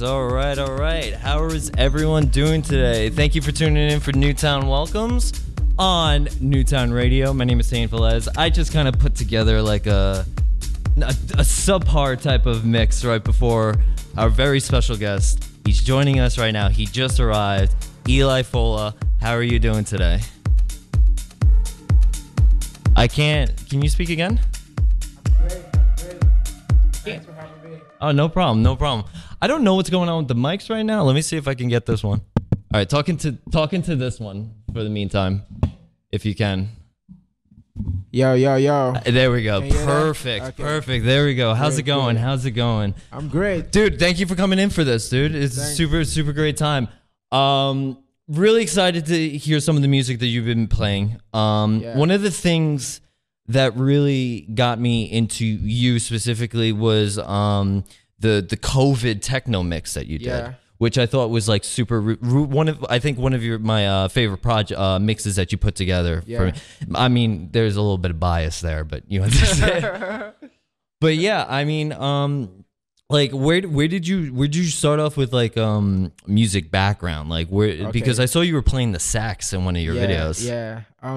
right, all right, all right. How is everyone doing today? Thank you for tuning in for Newtown Welcomes on Newtown Radio. My name is Saint Velez. I just kind of put together like a subpar type of mix right before our very special guest. He's joining us right now. He just arrived. Eli Fola, how are you doing today? I can't. Can you speak again? I'm great. I'm great. Thanks for having me. Oh, no problem. No problem. I don't know what's going on with the mics right now. Let me see if I can get this one. All right, talking to this one for the meantime, if you can. Yo. There we go. Perfect. Okay. Perfect. There we go. How's it going? How's it going? I'm great. Dude, thank you for coming in for this, dude. It's a super, super great time. Really excited to hear some of the music that you've been playing. One of the things that really got me into you specifically was the COVID techno mix that you did, which I thought was like super one of my favorite project mixes that you put together. For me. I mean, there's a little bit of bias there, but you know what I'm saying. But yeah, I mean, like where did you start off with like music background? Like where because I saw you were playing the sax in one of your videos.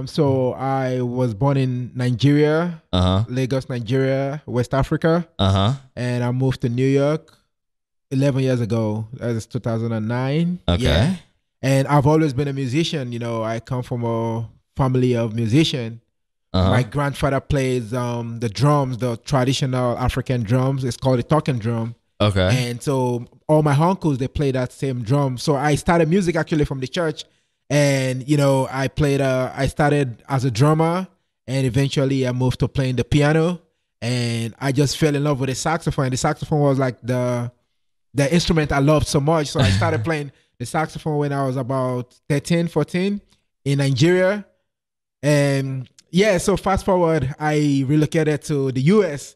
So I was born in Nigeria, Lagos, Nigeria, West Africa. And I moved to New York 11 years ago. That was 2009. Okay. Yeah. And I've always been a musician, you know. I come from a family of musicians. My grandfather plays the drums, the traditional African drums. It's called a talking drum. Okay. And so all my uncles, they play that same drum. So I started music actually from the church. And, you know, I started as a drummer, and eventually I moved to playing the piano, and I just fell in love with the saxophone. The saxophone was like the instrument I loved so much. So I started playing the saxophone when I was about 13, 14 in Nigeria. And yeah, so fast forward, I relocated to the US.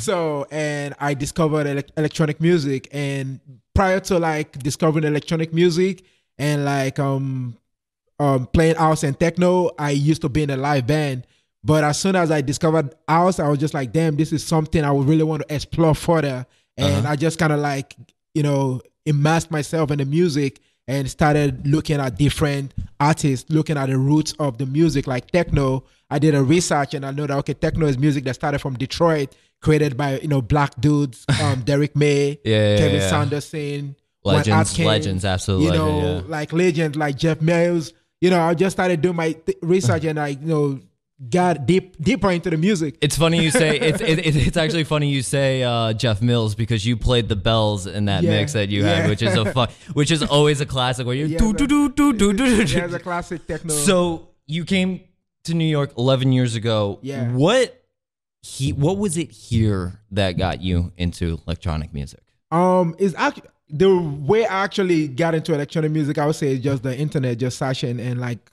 So, and I discovered electronic music. And prior to like discovering electronic music and like playing house and techno, I used to be in a live band. But as soon as I discovered house, I was just like, damn, this is something I would really want to explore further. And I just kind of like, you know, immersed myself in the music and started looking at different artists, looking at the roots of the music, like techno. I did a research and I know that, okay, techno is music that started from Detroit, created by, you know, black dudes, Derek May, Kevin Sanderson. Legends, absolutely. You know, like legends like Jeff Mills. You know, I just started doing my research and I, you know, got deeper into the music. It's funny you say it's actually funny you say Jeff Mills, because you played the bells in that mix that you had, which is always a classic where you It's a classic techno. So you came to New York 11 years ago. Yeah. What was it here that got you into electronic music? Is actually the way I actually got into electronic music. I would say is just the internet, just searching and like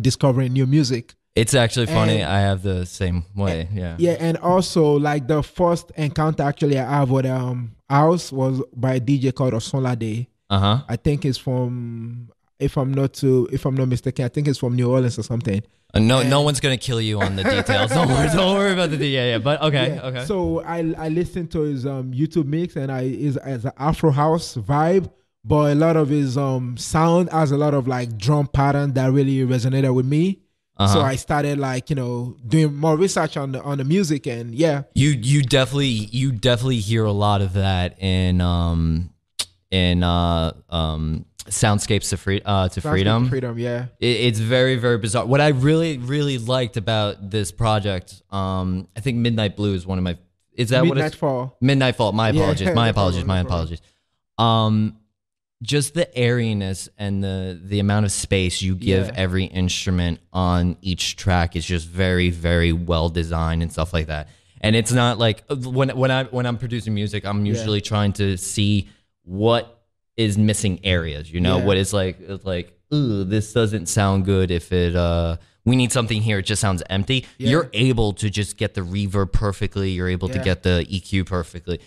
discovering new music. It's actually funny. I have the same way. Yeah, and also like the first encounter actually I have with house was by a DJ called Osolade. I think it's from, if I'm not mistaken, I think it's from New Orleans or something. No one's gonna kill you on the details. Don't worry about the details. Yeah, but okay, okay. So I listened to his YouTube mix, and it's an Afro house vibe, but a lot of his sound has a lot of like drum pattern that really resonated with me. So I started like, you know, doing more research on the music, and you definitely hear a lot of that in Soundscape to Freedom. It's very, very bizarre. What I really, really liked about this project, I think Midnight Blue is one of my Midnight Fall. My apologies. Just the airiness and the amount of space you give every instrument on each track is just very, very well designed and stuff like that. And it's not like when I'm producing music, I'm usually trying to see what is missing areas. You know, what is like, it's like, ooh, this doesn't sound good. If it we need something here, it just sounds empty. You're able to just get the reverb perfectly. You're able to get the EQ perfectly.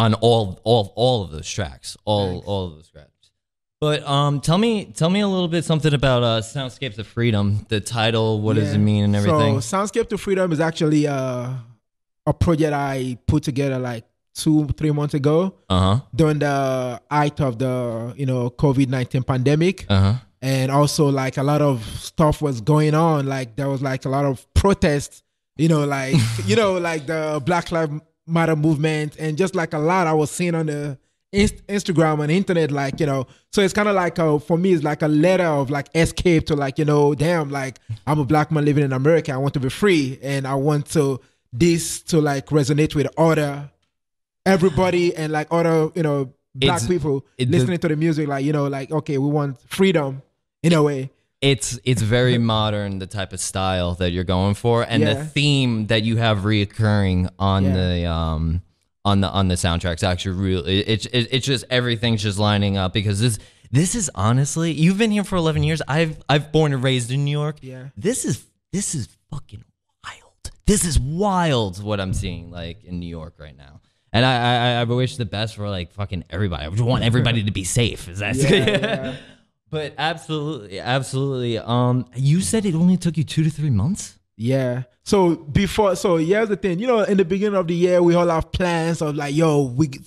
On all of those tracks, all of those tracks. But tell me a little bit something about Soundscape to Freedom, the title, what does it mean and everything? So Soundscape to Freedom is actually a project I put together like 2-3 months ago, during the height of the COVID-19 pandemic, and also like a lot of stuff was going on. Like there was like a lot of protests, like like the Black Lives Matter movement, and just like a lot I was seeing on the Instagram and internet, like So it's kind of like for me, it's like a letter of like escape to like damn, like I'm a black man living in America. I want to be free, and I want to this to like resonate with other. Everybody and like other, black people listening to the music, like, like, okay, we want freedom in a way. It's very modern, the type of style that you're going for, and the theme that you have reoccurring on the on the soundtrack's actually really it's just everything's just lining up, because this is honestly, you've been here for 11 years. I've born and raised in New York. Yeah, this is fucking wild. This is wild what I'm seeing like in New York right now. And I wish the best for like fucking everybody. I just want everybody to be safe. Is that But absolutely, absolutely. You said it only took you 2 to 3 months. Yeah. So here's the thing. In the beginning of the year, we all have plans of like,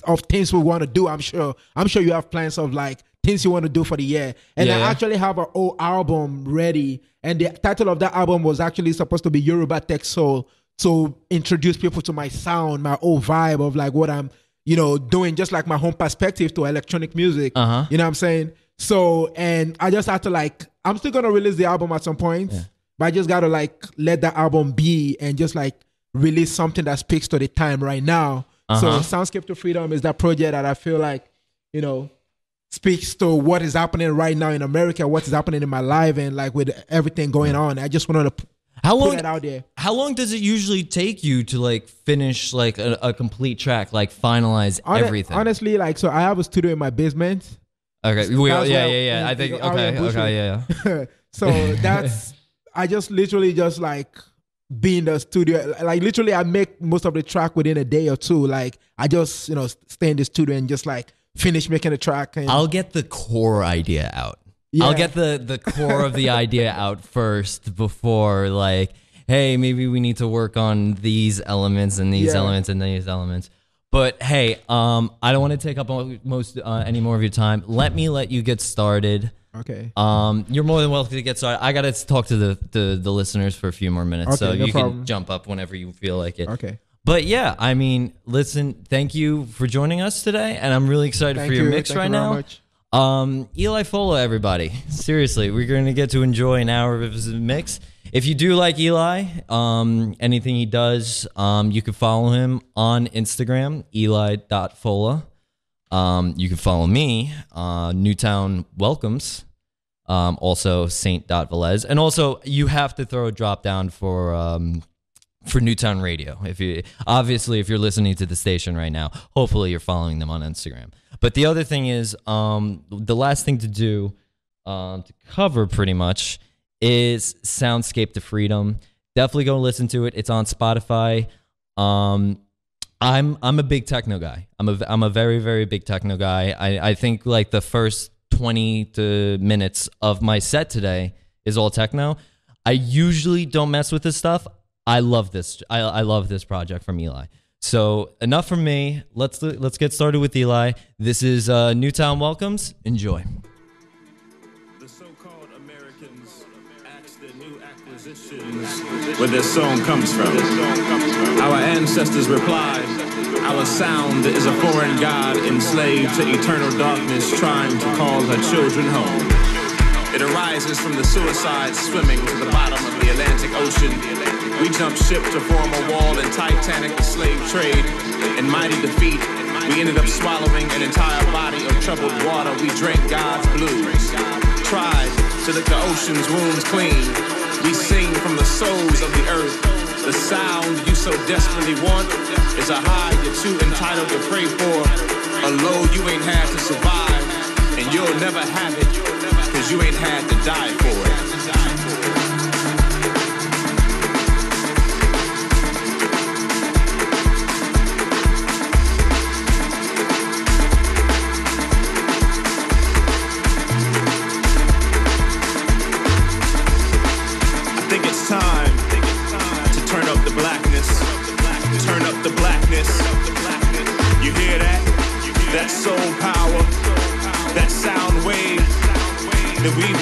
of things we want to do. I'm sure you have plans of like things you want to do for the year. And I actually have a whole album ready. And the title of that album was actually supposed to be Yoruba Tech Soul. So introduce people to my sound, my old vibe of like what I'm, doing, just like my home perspective to electronic music. You know what I'm saying? So, and I just had to like, I'm still going to release the album at some point, but I just got to like let that album be and just like release something that speaks to the time right now. So Soundscape to Freedom is that project that I feel like, speaks to what is happening right now in America, what's happening in my life, and like with everything going on. I just wanted to How long does it usually take you to like finish like a complete track, like finalize everything? Honestly, like, so I have a studio in my basement. Okay. I think, okay. So that's, I just literally just like be in the studio. Like literally I make most of the track within a day or two. Like I just, stay in the studio and just like finish making the track. And I'll get the core idea out. Yeah. I'll get the core of the idea out first before like, hey, maybe we need to work on these elements and these elements and these elements. But hey, I don't want to take up most any more of your time. Let you get started. Okay. You're more than welcome to get started. I gotta talk to the listeners for a few more minutes, so no problem. Can jump up whenever you feel like it. Okay. But yeah, I mean, listen, thank you for joining us today, and I'm really excited for your mix right now. Thank you very much. Eli Fola, everybody. Seriously, we're going to get to enjoy an hour of his mix. If you do like Eli, anything he does, you can follow him on Instagram, eli.fola. You can follow me, Newtown Welcomes, also Saint.Velez. And also, you have to throw a drop down for Newtown Radio. If you're listening to the station right now, hopefully you're following them on Instagram. But the other thing is, the last thing to do to cover pretty much is Soundscape to Freedom. Definitely go listen to it. It's on Spotify. I'm a big techno guy. I'm a very, very big techno guy. I think like the first 20 minutes of my set today is all techno. I usually don't mess with this stuff. I love this. I love this project from Eli. So enough from me. Let's get started with Eli. This is Newtown Welcomes. Enjoy. The so-called Americans ask their new acquisitions where their song comes from. Our ancestors replied, "Our sound is a foreign god enslaved to eternal darkness, trying to call her children home. It arises from the suicides swimming to the bottom of the Atlantic Ocean. We jumped ship to form a wall in Titanic, the slave trade. In mighty defeat, we ended up swallowing an entire body of troubled water. We drank God's blues. Tried to lick the ocean's wounds clean. We sing from the souls of the earth. The sound you so desperately want is a high you're too entitled to pray for. A low you ain't had to survive. And you'll never have it, cause you ain't had to die for it.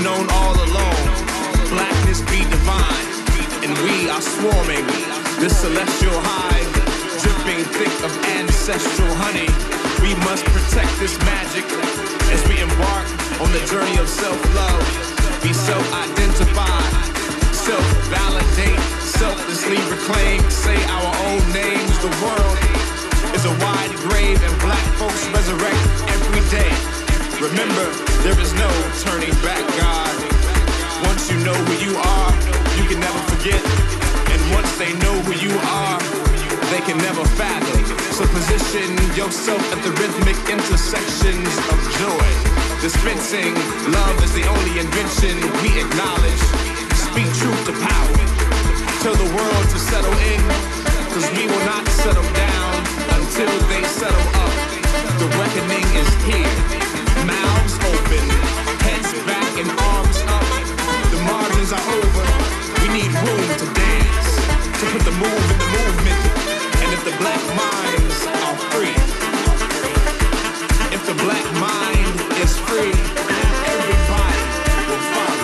known all along. Blackness be divine, and we are swarming this celestial hive, dripping thick of ancestral honey. We must protect this magic as we embark on the journey of self-love. Be self-identified, self-validate, selflessly reclaim, say our own names. The world is a wide grave, and black folks resurrect every day. Remember, there is no turning back, God. Once you know who you are, you can never forget. And once they know who you are, they can never fathom. So position yourself at the rhythmic intersections of joy. Dispensing love is the only invention we acknowledge. Speak truth to power. Tell the world to settle in, cause we will not settle down until they settle up. The reckoning is here. Mouths open, heads back and arms up. The margins are over. We need room to dance, to put the move in the movement. And if the black minds are free, if the black mind is free, everybody will follow.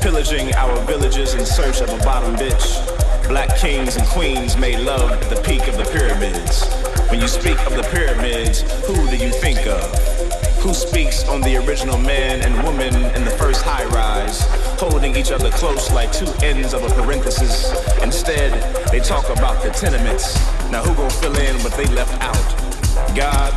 Pillaging our villages in search of a bottom bitch. Black kings and queens made love at the peak of the pyramids. When you speak of the pyramids, who do you think of? Who speaks on the original man and woman in the first high rise, holding each other close like two ends of a parenthesis? Instead, they talk about the tenements. Now who gonna fill in what they left out? God?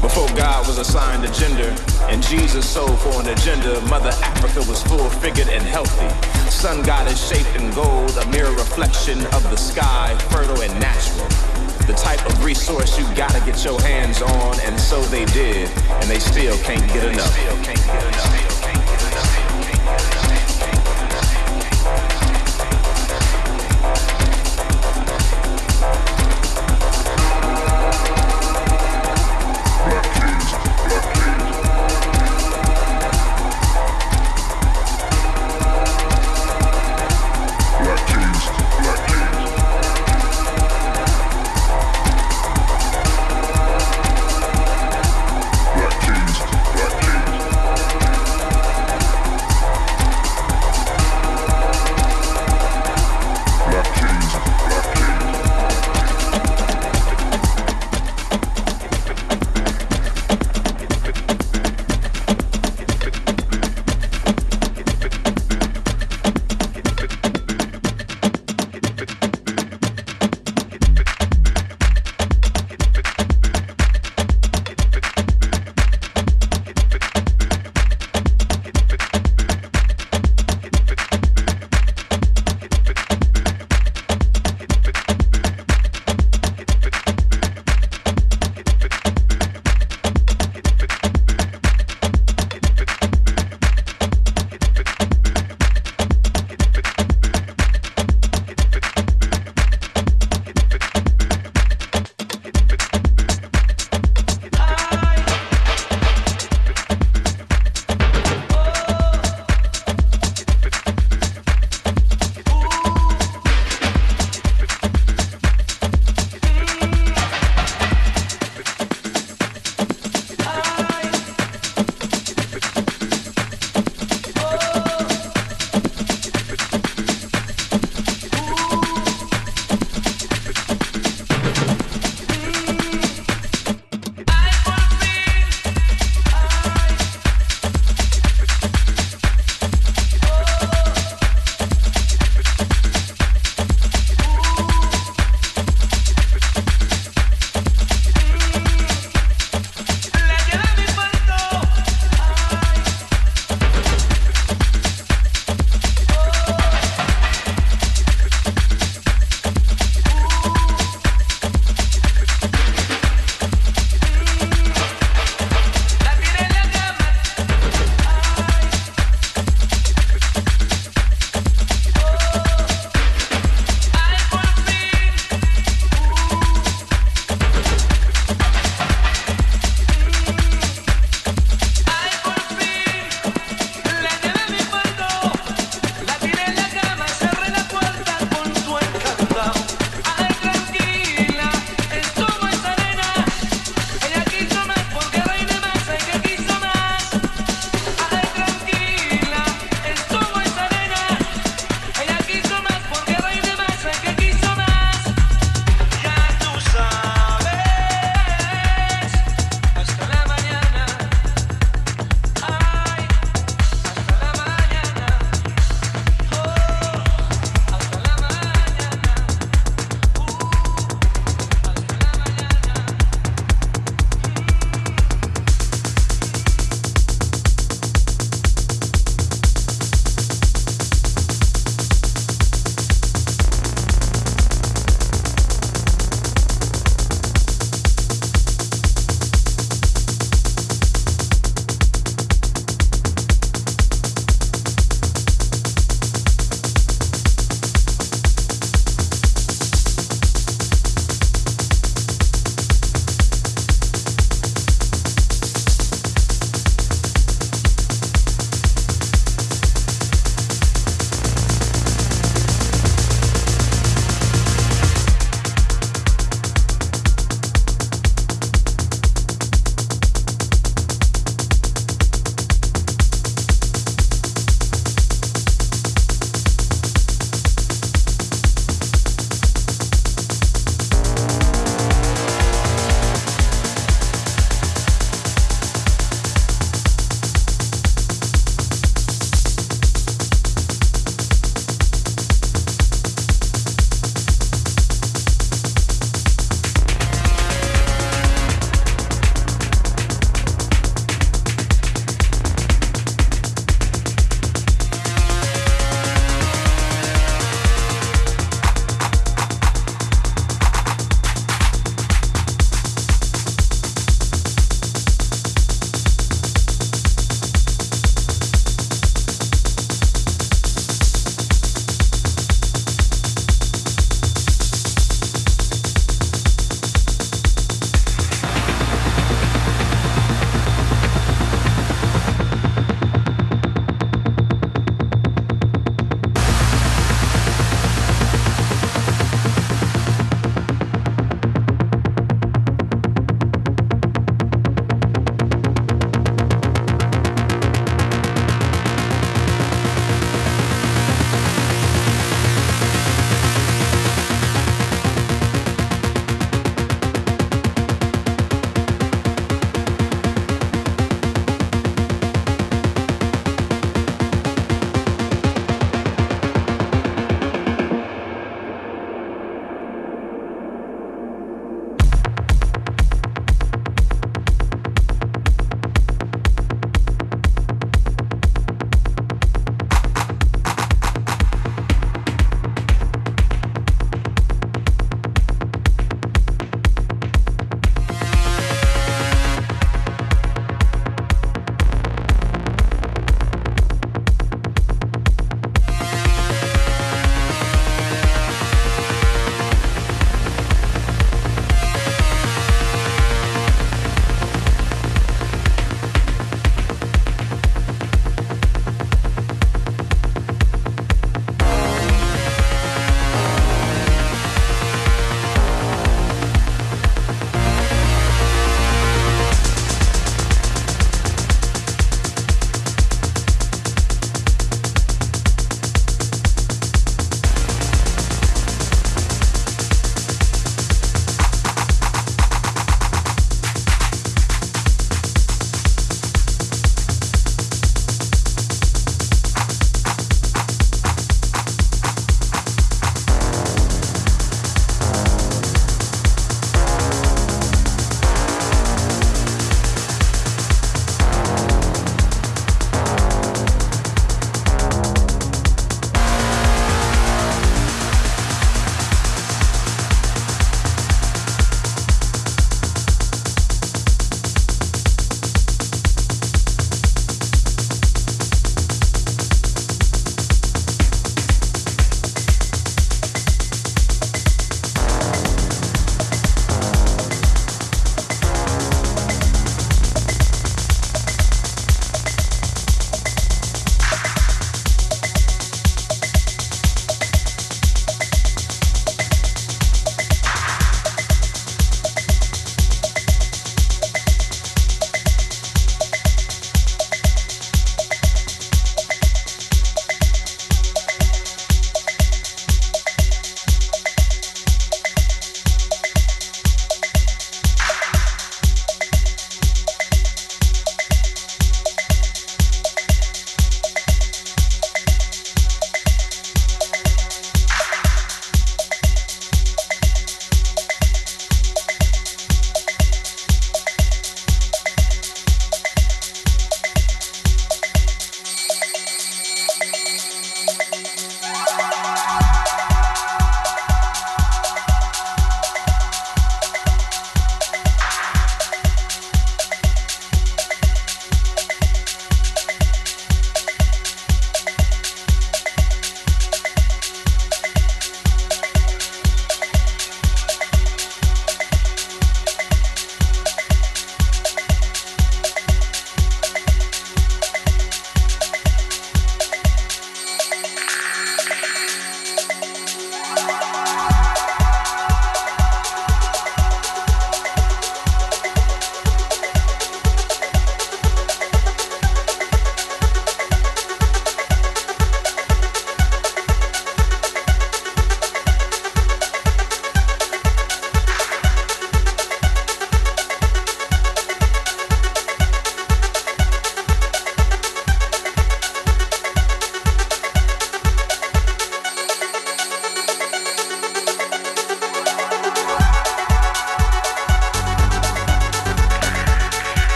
Before God was assigned a gender, and Jesus sold for an agenda, Mother Africa was full-figured and healthy. Sun goddess shaped in gold, a mirror reflection of the sky, fertile and natural. The type of resource you gotta get your hands on, and so they did, and they still can't get enough.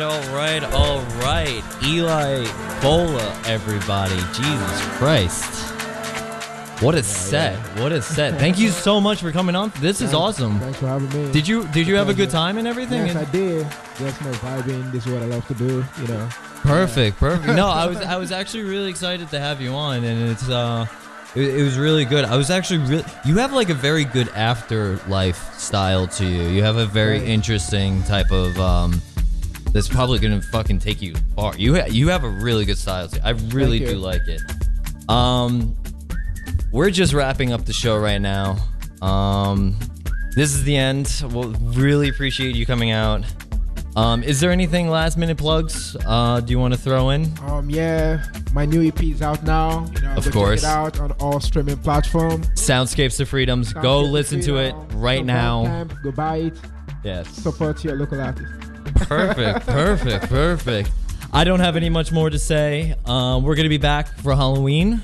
All right. Eli Fola, everybody. Jesus Christ. What a set. Yeah. What a set. Thank you so much for coming on. This is awesome. Thanks for having me. Did you have a good time and everything? Yes, I did. Just vibing. This is what I love to do, you know. Perfect. No, I was actually really excited to have you on, and it's it was really good. I was actually really... You have like a very good afterlife style to you. You have a very interesting type of... that's probably going to fucking take you far. You have a really good style to you. I really do like it. We're just wrapping up the show right now. This is the end. We'll really appreciate you coming out. Is there anything last minute plugs do you want to throw in? Yeah, my new EP is out now, you know, of course. Check it out on all streaming platforms. Soundscapes to Freedoms. Go listen to it right now. Go buy it. Yes. Support your local artists. Perfect. I don't have any much more to say. We're going to be back for Halloween.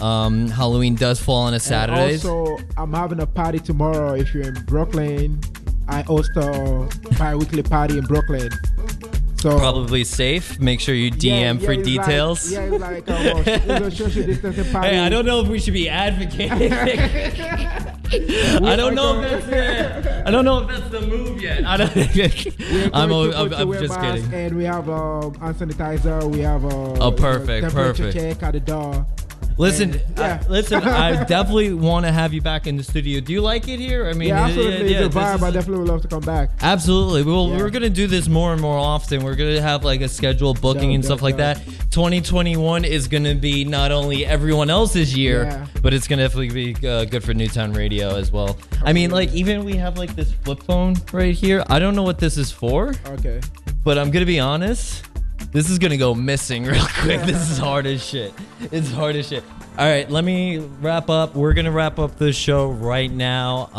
Halloween does fall on a Saturday. Also, I'm having a party tomorrow if you're in Brooklyn. I host a bi-weekly party in Brooklyn. So probably safe. Make sure you DM for details. Social distancing party. Hey, I don't know if we should be advocating. I don't know if that's the move yet. I'm just kidding. And we have hand sanitizer. We have perfect check at the door. Listen. I definitely want to have you back in the studio. Do you like it here? I mean, yeah, absolutely. It's a vibe. I definitely would love to come back. Absolutely. Well, we're gonna do this more and more often. We're gonna have like a schedule booking and stuff like that. 2021 is gonna be not only everyone else's year, but it's gonna definitely be good for Newtown Radio as well. I mean, like even we have like this flip phone right here. I don't know what this is for. Okay. But I'm gonna be honest. This is gonna go missing real quick. This is hard as shit. All right, let me wrap up. We're gonna wrap up the show right now.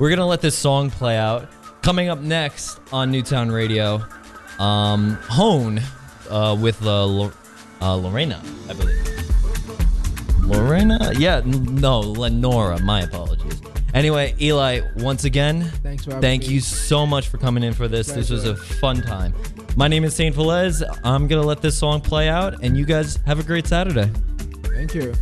We're gonna let this song play out. Coming up next on Newtown Radio, Hone with Lorena, I believe. Lorena? Yeah, no, Lenora. My apologies. Anyway, Eli, once again, thank you so much for coming in for this. Pleasure. This was a fun time. My name is Saint Velez. I'm going to let this song play out, and you guys have a great Saturday. Thank you.